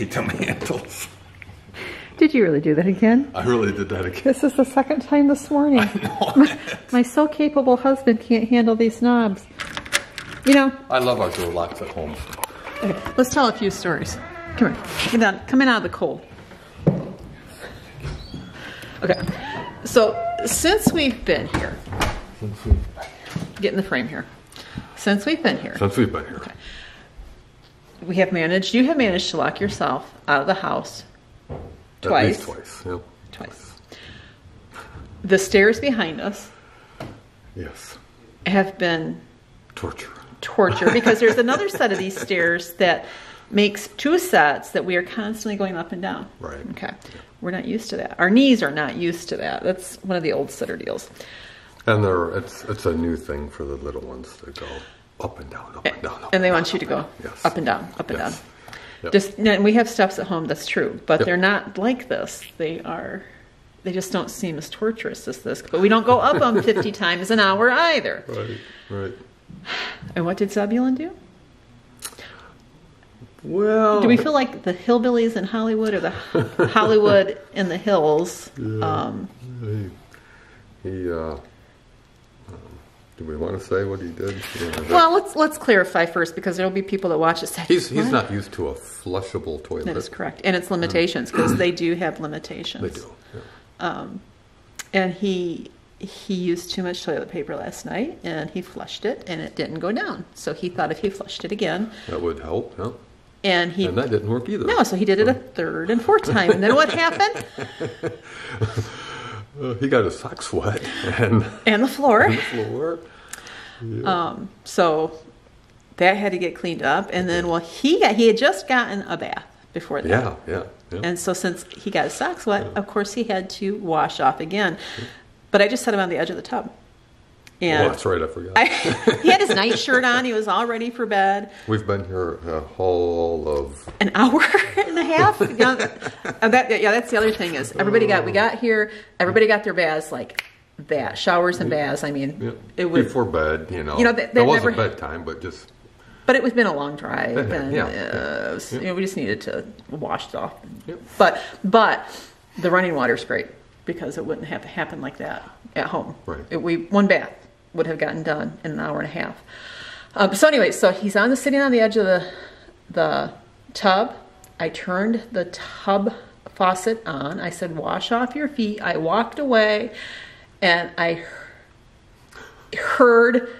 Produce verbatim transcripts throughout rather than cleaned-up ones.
hate them handles. Did you really do that again? I really did that again. This is the second time this morning. I know. my, my so capable husband can't handle these knobs. You know. I love our door locks at home. Okay, let's tell a few stories. Come here. Come down. Come in out of the cold. Okay. So since we've been here. Since we've been here. Get in the frame here. Since we've been here. Since we've been here. Okay. We have managed, you have managed to lock yourself out of the house twice. At least twice, yep. Twice. The stairs behind us. Yes. Have been. Torture. Torture, because there's another set of these stairs that makes two sets that we are constantly going up and down. Right. Okay. Yeah. We're not used to that. Our knees are not used to that. That's one of the old sitter deals. And they're, it's, it's a new thing for the little ones to go. Up and down, up and down, up and they want you to go up and down, up and down. Just, and we have steps at home, that's true, but they're not like this. They are, they just don't seem as torturous as this, but we don't go up them fifty times an hour either. Right, right. And what did Zebulon do? Well... Do we feel like the hillbillies in Hollywood or the Hollywood in the hills? Yeah, um, he, he, uh... Do we want to say what he did? Yeah, well, let's let's clarify first, because there'll be people that watch this. He's he's what? not used to a flushable toilet. That is correct, and its limitations, because they do have limitations. They do. Yeah. Um, and he he used too much toilet paper last night, and he flushed it, and it didn't go down. So he thought if he flushed it again, that would help. Yeah. And he and that didn't work either. No, so he did it a third and fourth time, and then what happened? Uh, he got his socks wet and and the floor. And the floor. Yeah. Um, so that had to get cleaned up, and then well, he got, he had just gotten a bath before that. Yeah, yeah, yeah. And so since he got his socks wet, yeah. of course he had to wash off again. Yeah. But I just set him on the edge of the tub. And oh, that's right, I forgot. I, he had his nightshirt on. He was all ready for bed. We've been here a whole of an hour and a half. You know, that, yeah, that's the other thing is everybody got. We got here. Everybody got their baths like that. Showers and baths. I mean, yeah. it was before bed. You know, you know, that, that it wasn't never, bedtime, but just. But it was been a long drive, had, and yeah, uh, yeah. Was, yeah. You know, we just needed to wash it off. Yeah. But but the running water's great, because it wouldn't have happened like that at home. Right. It, we one bath would have gotten done in an hour and a half. Um, so anyway, so he's on the sitting on the edge of the the tub. I turned the tub faucet on. I said, "Wash off your feet." I walked away, and I heard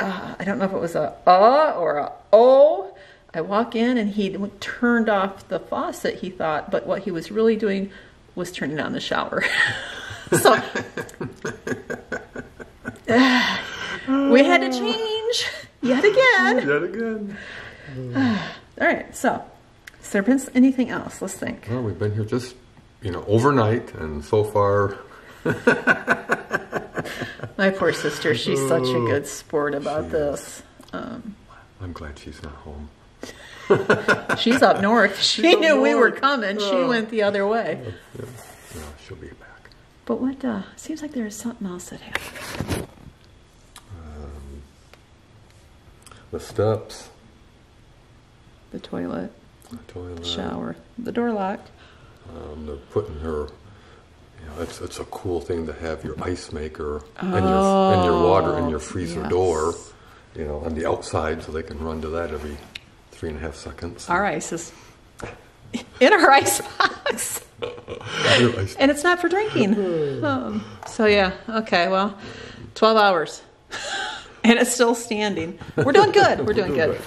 uh, I don't know if it was a uh or a oh. I walk in, and he turned off the faucet. He thought, but what he was really doing was turning on the shower. So. We had to change yet again. Yet again. All right. So, serpents. Anything else? Let's think. Well, we've been here just, you know, overnight, and so far. My poor sister. She's oh, such a good sport about this. Um, I'm glad she's not home. She's up north. She she's knew we north. were coming. Oh. She went the other way. Yeah, yeah. Yeah, she'll be back. But what? Uh, seems like there is something else that happened. The steps. The toilet. The toilet. Shower. The door lock. Um, they're putting her, you know, it's, it's a cool thing to have your ice maker oh, and, your, and your water in your freezer yes. door, you know, on the outside, so they can run to that every three and a half seconds. Our ice is in our ice box. And it's not for drinking. Um, so yeah, okay, well, twelve hours. And it's still standing. We're doing good. We're doing good.